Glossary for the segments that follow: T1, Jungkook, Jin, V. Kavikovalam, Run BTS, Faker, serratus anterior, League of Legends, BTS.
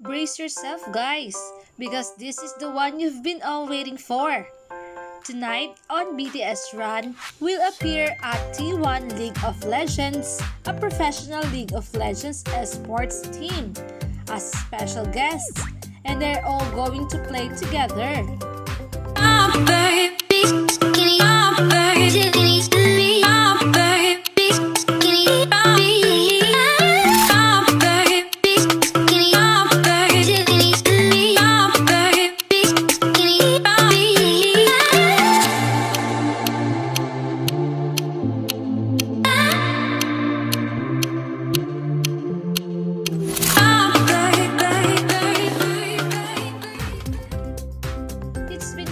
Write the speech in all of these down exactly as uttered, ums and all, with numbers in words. Brace yourself, guys, because this is the one you've been all waiting for. Tonight on B T S Run will appear at T one League of Legends, a professional League of Legends esports team, as special guests, and they're all going to play together.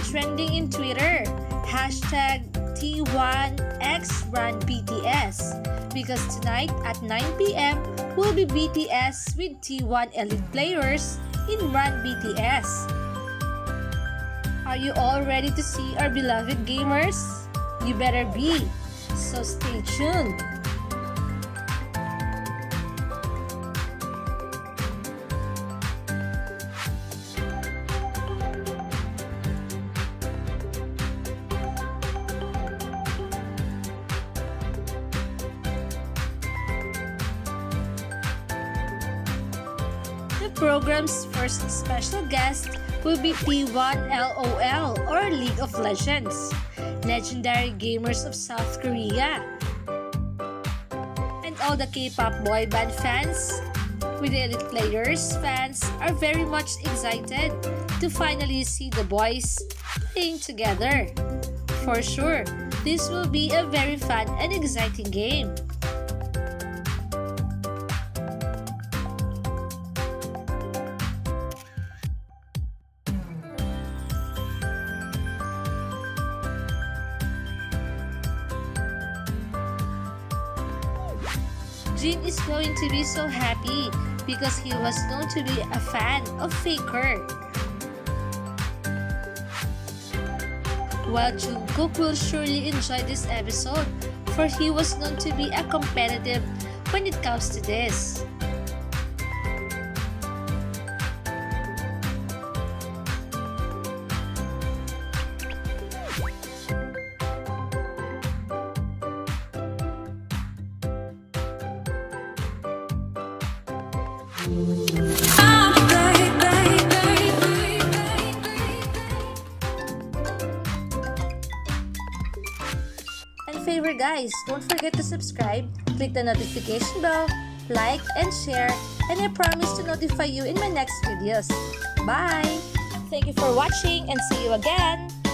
Trending in Twitter, hashtag T one X Run B T S, because tonight at nine p m will be B T S with T one elite players in Run B T S. Are you all ready to see our beloved gamers? You better be, so stay tuned. The program's first special guest will be T one L O L, or League of Legends, legendary gamers of South Korea, and all the K pop boy band fans with the elite players. Fans are very much excited to finally see the boys playing together. For sure, this will be a very fun and exciting game. Jin is going to be so happy because he was known to be a fan of Faker, while Jungkook will surely enjoy this episode, for he was known to be a competitive when it comes to this. And favor guys, don't forget to subscribe, click the notification bell, like and share, and I promise to notify you in my next videos. Bye! Thank you for watching and see you again!